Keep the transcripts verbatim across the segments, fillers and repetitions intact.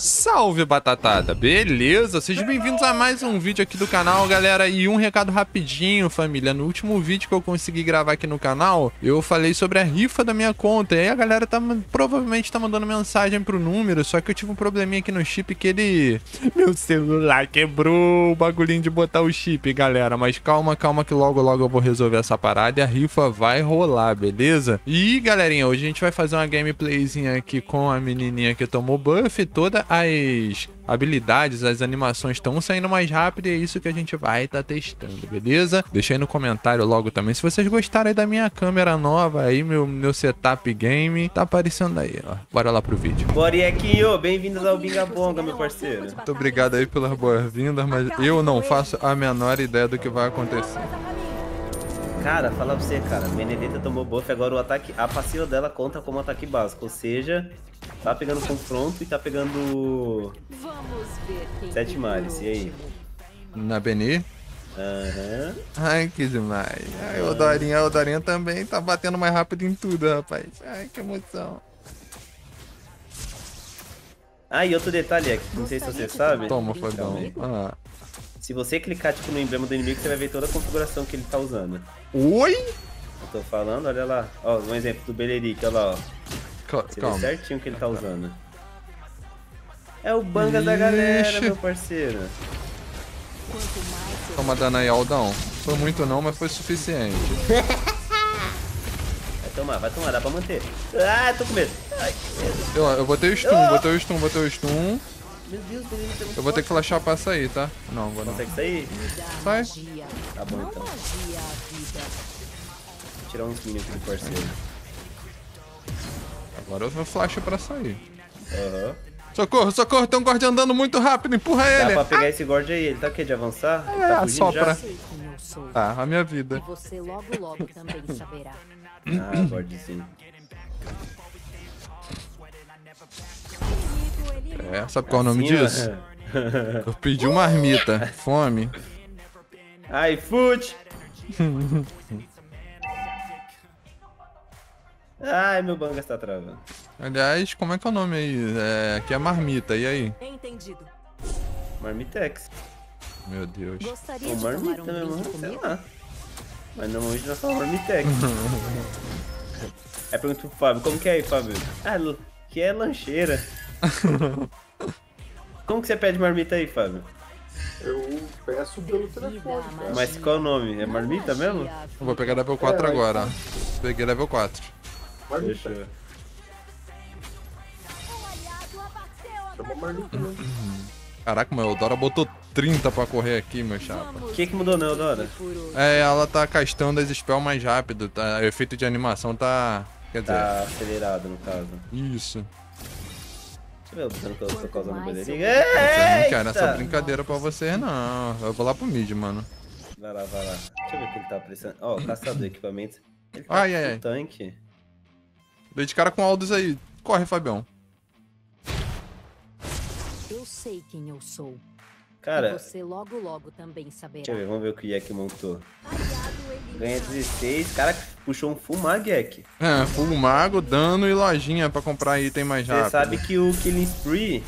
Salve, Batatada! Beleza? Sejam bem-vindos a mais um vídeo aqui do canal, galera. E um recado rapidinho, família. No último vídeo que eu consegui gravar aqui no canal, eu falei sobre a rifa da minha conta. E aí a galera tá, provavelmente tá mandando mensagem pro número, só que eu tive um probleminha aqui no chip que ele... Meu celular quebrou o bagulhinho de botar o chip, galera. Mas calma, calma que logo, logo eu vou resolver essa parada e a rifa vai rolar, beleza? E, galerinha, hoje a gente vai fazer uma gameplayzinha aqui com a menininha que tomou buff. Todas as habilidades, as animações estão saindo mais rápido e é isso que a gente vai estar testando, beleza? Deixa aí no comentário logo também se vocês gostaram aí da minha câmera nova aí, meu, meu setup game. Tá aparecendo aí, ó. Bora lá pro vídeo. Bora, Yeec, ô, bem-vindos ao Binga Bonga, meu parceiro. Muito obrigado aí pelas boas-vindas, mas eu não faço a menor ideia do que vai acontecer. Cara, fala pra você, cara. Benedetta tomou buff, agora o ataque, a passiva dela conta como ataque básico, ou seja... Tá pegando confronto e tá pegando sete males, e aí? Na Benê? Aham. Uhum. Ai, que demais. Ai, uhum. Eudorinha, Eudorinha também tá batendo mais rápido em tudo, rapaz. Ai, que emoção. Ah, e outro detalhe, aqui, não sei se você sabe. Toma, fodão. Ah. Se você clicar tipo, no emblema do inimigo, você vai ver toda a configuração que ele tá usando. Oi? Eu tô falando, olha lá. Ó, um exemplo do Belerick, olha lá, ó. Você vê certinho o que ele tá usando. É o banga Ixi. Da galera, meu parceiro. Toma dano aí, Aldão. Foi muito não, mas foi suficiente. Vai tomar, vai tomar, dá pra manter. Ah, tô com medo. Ai, que medo. Eu, eu botei o stun, oh. botei o stun, botei o stun. Meu Deus, meu Deus, eu, eu vou ter que flashar pra sair, tá? Não, vou não. Consegue sair? Sai. Tá bom, então. Vou tirar uns minions do parceiro. Agora eu flash pra sair. Aham. Uhum. Socorro, socorro, tem um guard andando muito rápido, empurra Dá ele. Dá pra pegar ah. esse guard aí, ele tá o quê? De avançar? É, ele tá fugindo sopra. Já? Ah, a minha vida. E você logo, logo também saberá. Ah, guardzinho. É, sabe qual é o nome disso? Eu pedi uma marmita, fome. Ai, fute! Ai, meu banga está travando. Aliás, como é que é o nome aí? É, aqui é marmita, e aí? Entendido. Marmitex. Meu Deus. Gostaria de marmita, meu irmão, sei lá. Mas normalmente nós falamos marmitex. Aí pergunta pro Fábio, como que é aí, Fábio? Ah, que é lancheira. Como que você pede marmita aí, Fábio? Eu peço pelo telefone. Cara. Mas qual é o nome? É marmita mesmo? Eu vou pegar level quatro é, agora. Mas... Peguei level quatro. Marmita. Deixa. Caraca, meu, a Eldora botou trinta pra correr aqui, meu chapa. O que que mudou, né, Eldora? É, ela tá castando as spells mais rápido, tá, o efeito de animação tá... Quer dizer... Tá acelerado, no caso. Isso. Deixa eu ver o que eu tô causando no Belerick. Vocês não querem essa brincadeira pra vocês, não. Eu vou lá pro mid, mano. Vai lá, vai lá. Deixa eu ver o que ele tá precisando. Ó, oh, caçador de equipamentos. Ele tá ai, ai, tanque. Dei de cara com o Aldous aí. Corre, Fabião. Eu sei quem eu sou. Cara, você logo, logo também saberá. Deixa eu ver, vamos ver o que o Yeec montou. Ganha dezesseis. Cara, puxou um full mago, Yeec. É, full mago, dano e lojinha pra comprar item mais rápido. Você sabe que o Killing Spree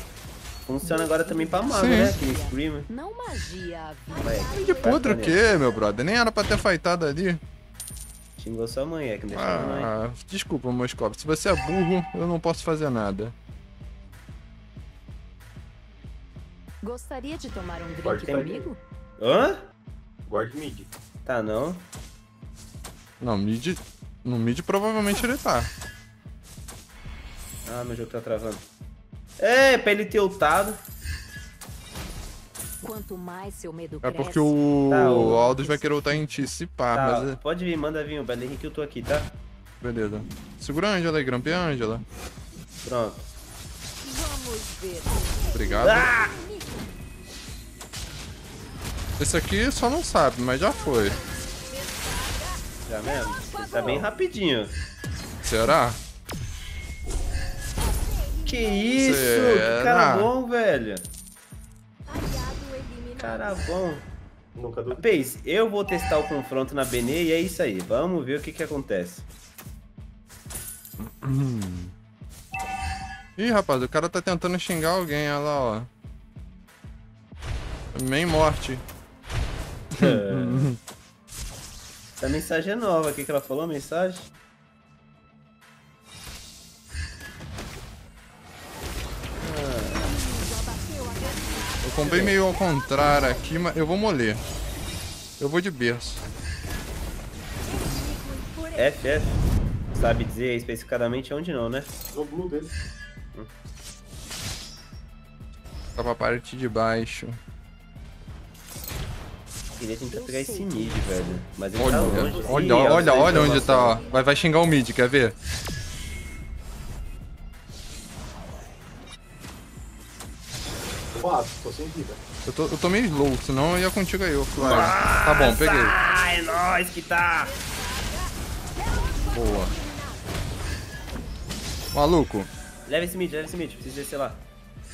funciona agora também pra mago, sim, né? Killing Spree, né? Não magia. Vai, de podre o quê, meu brother? Nem era pra ter fightado ali. Xingou sua mãe, Yeec, não deixou minha ah, mãe. Desculpa, Moskov. Se você é burro, eu não posso fazer nada. Gostaria de tomar um drink Guard comigo? Mid. Hã? Guard mid. Tá, não? Não, mid... No mid provavelmente ele tá. Ah, meu jogo tá travando. É, pra ele ter ultado. Quanto mais seu medo cresce. É porque o, tá, o... o Aldous vai querer voltar em ti, se pá, tá, mas... Pode vir, manda vir, o Belerick, que eu tô aqui, tá? Beleza. Segura a Angela aí, grampeia a Angela. Pronto. Vamos ver. Obrigado. Ah! Esse aqui só não sabe, mas já foi. Já mesmo? Tá bem rapidinho. Será? Que isso? Será? Que cara bom, velho. Cara bom. Nunca do... Rapaz, eu vou testar o confronto na Benê e é isso aí. Vamos ver o que que acontece. Ih, rapaz, o cara tá tentando xingar alguém, olha lá, ó. Também morte. É. Essa mensagem é nova, o que que ela falou, a mensagem? Ah. Eu comprei meio ao contrário aqui, mas eu vou moler. Eu vou de berço. F, F. Sabe dizer especificadamente onde não, né? O blue dele. Hum. Tá pra parte de baixo. Eu queria tentar pegar esse mid, velho. Mas ele olha, tá longe. Olha, olha, olha, olha onde tá, ó. Vai, vai xingar o mid, quer ver? Quatro, tô sem vida. Eu tô, eu tô meio slow, senão eu ia contigo aí, ô Flávio. Ah, tá bom, peguei. Ah, é nóis que tá. Boa. Maluco. Leva esse mid, leva esse mid, precisa descer lá.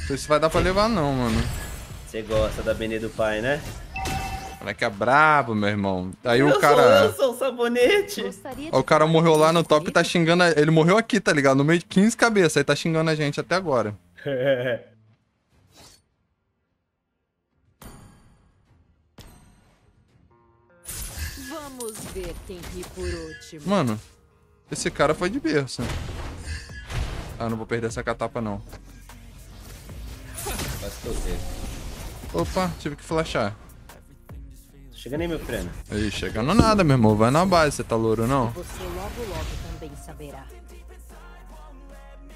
Não sei se vai dar pra levar não, mano. Você gosta da Benê do pai, né? O moleque é brabo, meu irmão. Aí eu o cara. Eu sou o sabonete. O cara morreu lá no top e tá xingando. A... Ele morreu aqui, tá ligado? No meio de quinze cabeças. Aí tá xingando a gente até agora. Vamos ver quem ri por último. Mano, esse cara foi de berço. Ah, não vou perder essa catapa, não. Opa, tive que flashar. Chega nem, meu prêmio. Aí, chegando nada, meu irmão. Vai na base, você tá louro, não? Você logo, logo também saberá.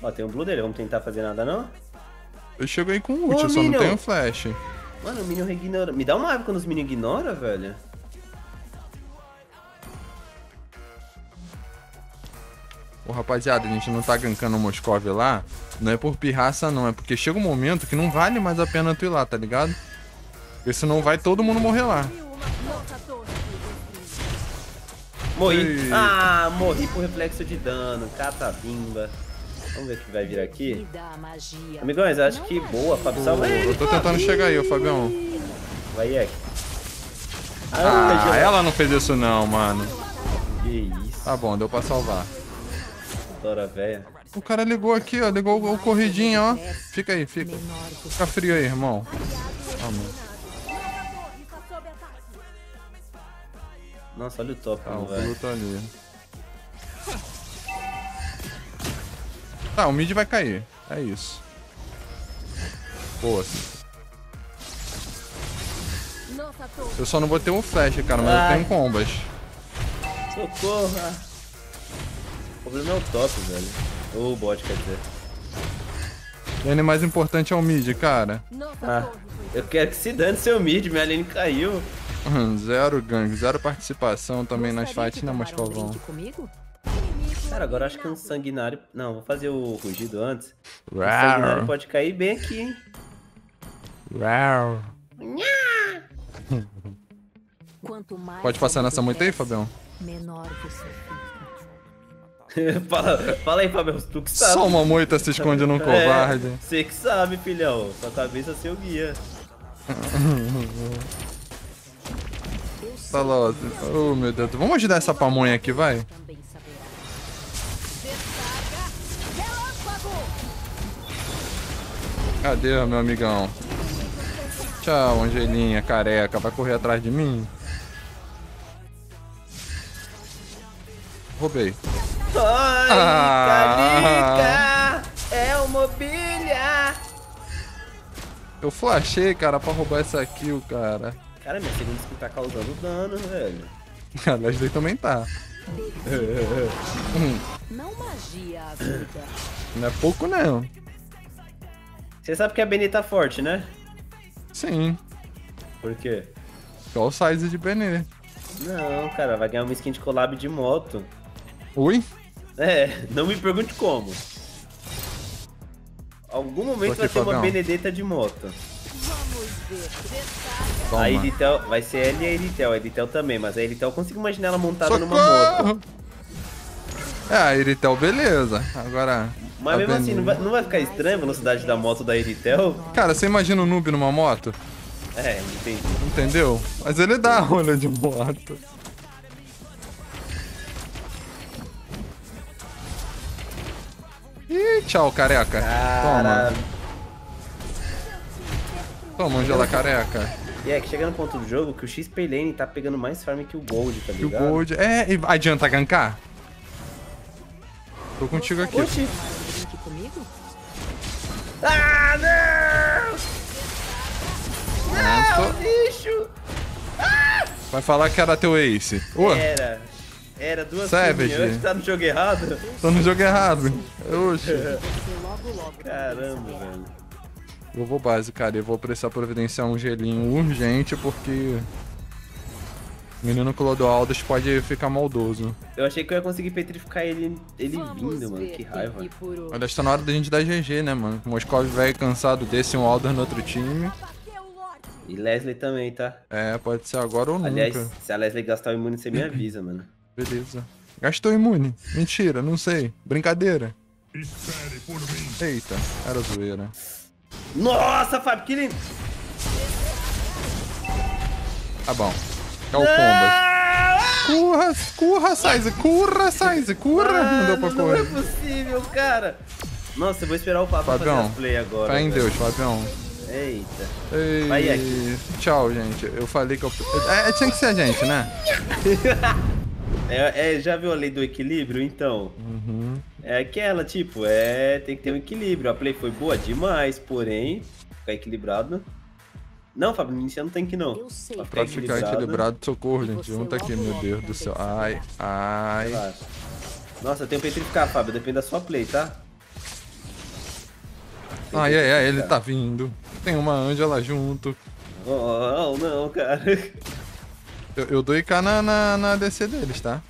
Ó, tem um blue dele. Vamos tentar fazer nada, não? Eu chego aí com o ult, eu só não tenho flash. Mano, o Minion ignora. Me dá uma raiva quando os Minion ignoram, velho. Ô, rapaziada, a gente não tá gankando o Moskov lá. Não é por pirraça, não. É porque chega um momento que não vale mais a pena tu ir lá, tá ligado? Porque senão vai todo mundo morrer lá. Morri. E... Ah, morri por reflexo de dano. Catabimba. Vamos ver o que vai vir aqui. Amigões, acho não que boa, Fábio. Salva ele. Eu tô tentando chegar aí, ô Fabião. Vai, Yeec. Ah, ah ela não fez isso não, mano. Que isso. Tá bom, deu pra salvar. Dora véia. O cara ligou aqui, ó. Ligou o corridinho, ó. Fica aí, fica. Fica frio aí, irmão. Vamos. Nossa, olha o top, ah, velho. Tá ali. Tá, o mid vai cair. É isso. Boa. Eu só não vou ter um flash, cara, mas ai, eu tenho combas. Socorro! O problema é o top, velho. Ou o bot, quer dizer. A lane mais importante é o mid, cara. Ah, eu quero que se dane seu mid, minha lane caiu. Zero gank, zero participação também nas fights, né, Moscovão? Cara, agora acho que um sanguinário... Não, vou fazer o rugido antes. O sanguinário pode cair bem aqui, hein? Pode passar nessa moita aí, Fabião? fala, fala aí, Fabião, tu que sabe. Só uma moita se esconde num covarde. É, você que sabe, filhão. Sua cabeça é seu guia. Tá lá, oh meu Deus, vamos ajudar essa pamonha aqui, vai. Cadê, meu amigão? Tchau, Angelinha, careca, vai correr atrás de mim? Roubei. Ai, ah, carica, é o mobília. Eu flashei, cara, pra roubar essa kill, cara. Cara, minha segunda skin tá causando dano, velho. A Leslie também tá. Não magia a vida. Não é pouco, não. Você sabe que a Benê tá forte, né? Sim. Por quê? Qual o size de Benê? Não, cara, vai ganhar uma skin de collab de moto. Ui? É, não me pergunte como. Algum momento vai ter uma Benedetta de moto. Toma. A Irithel, vai ser ela e a Irithel, a Irithel também, mas a Irithel eu consigo imaginar ela montada Socorro! numa moto. É, a Irithel, beleza. Agora. Mas mesmo Benê... assim, não vai, não vai ficar estranho a velocidade da moto da Irithel? Cara, você imagina um noob numa moto? É, entendi. Entendeu? Mas ele dá a rolha de moto. Ih, Tchau, careca. Cara... Toma. Toma, Angela careca. E é que chega no ponto do jogo que o X P lane tá pegando mais farm que o Gold, tá ligado? Que o Gold... É, e adianta gankar? Tô contigo aqui. Oxi. Ah, não! Não, bicho! Ah! Vai falar que era teu ace. Oh. Era. Era duas coisas, tá no jogo errado? Tô no jogo errado. Oxi. Caramba, velho. Eu vou base, cara. Eu vou precisar providenciar um gelinho urgente, porque... O menino Clodo Aldous pode ficar maldoso. Eu achei que eu ia conseguir petrificar ele, ele vindo, mano. Que raiva. Aliás, tá na hora da gente dar G G, né, mano? O Moskov vai cansado desse, um Aldous no outro time. E Leslie também, tá? É, pode ser agora ou nunca. Aliás, se a Leslie gastar o imune, você me avisa, mano. Beleza. Gastou imune? Mentira, não sei. Brincadeira. Espere por mim. Eita, era zoeira. Nossa, Fábio, que lindo! Tá bom. É o combo. Curra, curra, size, curra, size, curra. Não deu pra correr. Não é possível, cara. Nossa, eu vou esperar o Fábio fazer as play agora. Fé em Deus, Fabião. Eita. Ei, vai aqui. Tchau, gente. Eu falei que eu... É, tinha que ser a gente, né? É, é, já viu a lei do equilíbrio, então? Uhum. É aquela, tipo, é, tem que ter um equilíbrio. A play foi boa demais, porém, ficar equilibrado. Não, Fábio, não inicia no tanque, não. Eu sei. Pra ficar equilibrado, equilibrado socorro, gente. Junta aqui, meu Deus do céu. Ai, ai. Relaxa. Nossa, eu tenho que petrificar, Fábio. Depende da sua play, tá? Tem ai, ai, ai, ele tá vindo. Tem uma Angela junto. Oh, não, cara. Eu, eu dou I K na, na, na D C deles, tá? Não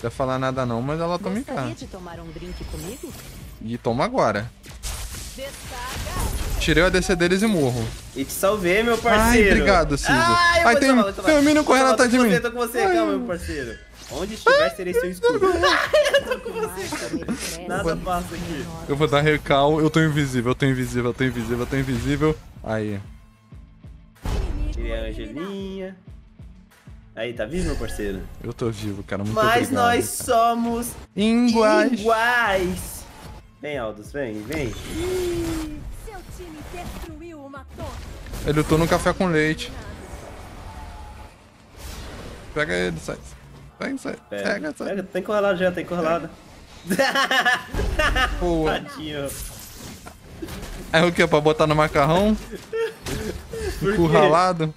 quer falar nada não, mas ela toma I K. De tomar um drink comigo? E toma agora. Tirei a D C deles e morro. E te salvei, meu parceiro. Ai, obrigado, Cisa. Ai, ai tem, tomar, tem, tem um menino correndo atrás de mim. Eu tô com você, calma, meu parceiro. Onde estiver, serei seu escudo. Eu tô com você. Nada passa aqui. Eu vou dar recal. Eu tô invisível, eu tô invisível, eu tô invisível, eu tô invisível. Aí. Tirei a Angelinha. Aí, tá vivo, meu parceiro? Eu tô vivo, cara. Muito Mas obrigado. Mas nós cara. somos Inguais. Inguais. Vem, Aldous, vem, vem. Seu time destruiu uma torre. Ele lutou no café com leite. Pega ele, sai. Pega, sai. Pega, pega, sai. Pega. Tem corralado já, tem corralado. Boa. Tadinho. É o que? Pra botar no macarrão? Encurralado?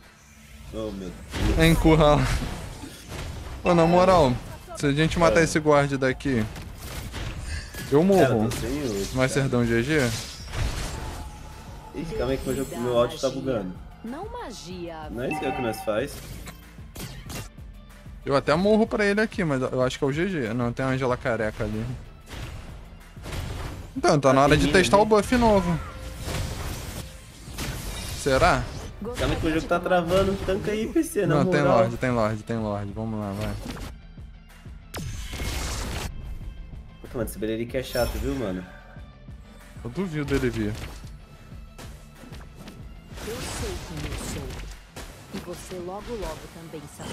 Oh, meu Deus. É encurralado. Pô, na moral, se a gente matar esse guarda daqui, eu morro. Mais Serdão G G? Ih, calma aí que meu, jogo, meu áudio tá bugando. Não, magia, não é isso que é o que nós faz. Eu até morro pra ele aqui, mas eu acho que é o G G. Não, tem a Angela careca ali. Então, tá na hora de testar o buff novo. Será? Calma que o jogo tá travando, tanca aí, P C, na moral. Não, tem Lorde, tem Lorde, tem Lorde. Vamos lá, vai. Puta, mano, esse Belerick é chato, viu, mano? Eu duvido dele vir. Eu sei quem eu sou. E você logo, logo também sabe.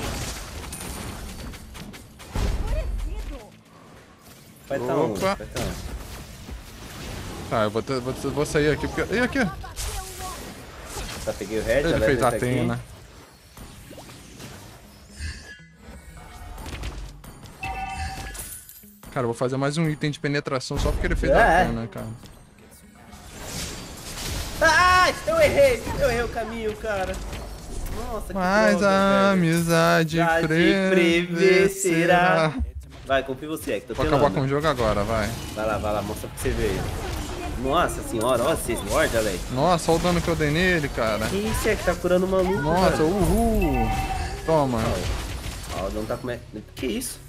Vai tá onde? Vai tá onde? Tá, eu vou, ter, vou, vou sair aqui porque... Ih, aqui! Tá, peguei o head, ele fez a tena. Cara, eu vou fazer mais um item de penetração só porque ele fez é. a tena, cara. Ai, eu errei! Eu errei o caminho, cara. Nossa, que Mas droga, a amizade prevalecerá. Vai, confia em você, é que tô Vou acabar com o jogo agora, vai. Vai lá, vai lá, mostra pra você ver. Nossa senhora, ó, vocês mordem, olha aí. Nossa, olha o dano que eu dei nele, cara. Que isso é que tá curando o maluco, Nossa, cara. uhul. Toma. Ó, o dano tá comendo. Que isso?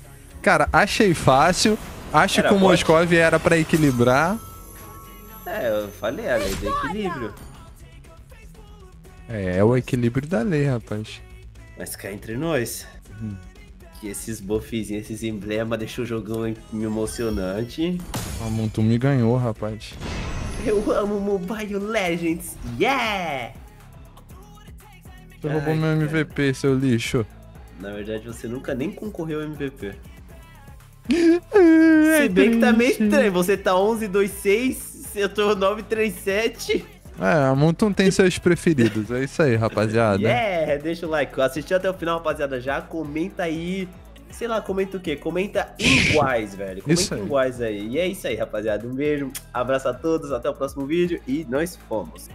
Cara, achei fácil. Acho era que o Moskov era pra equilibrar. É, eu falei, a lei do equilíbrio. É, é o equilíbrio da lei, rapaz. Mas cá entre nós. Hum. Esses buffzinhos, esses emblemas deixou o jogão emocionante. A Moonton me ganhou, rapaz. Eu amo Mobile Legends. Yeah! Você Ai, roubou meu M V P, cara. Seu lixo. Na verdade, você nunca nem concorreu ao M V P. Se bem que tá meio estranho. Você tá onze, dois, seis, eu tô nove, três, sete. É, a Moonton tem seus preferidos. É isso aí, rapaziada. É, deixa o like. Assistiu até o final, rapaziada. Já comenta aí. Sei lá, comenta o quê? Comenta iguais, velho. Comenta iguais aí. E é isso aí, rapaziada. Um beijo, abraço a todos. Até o próximo vídeo. E nós fomos.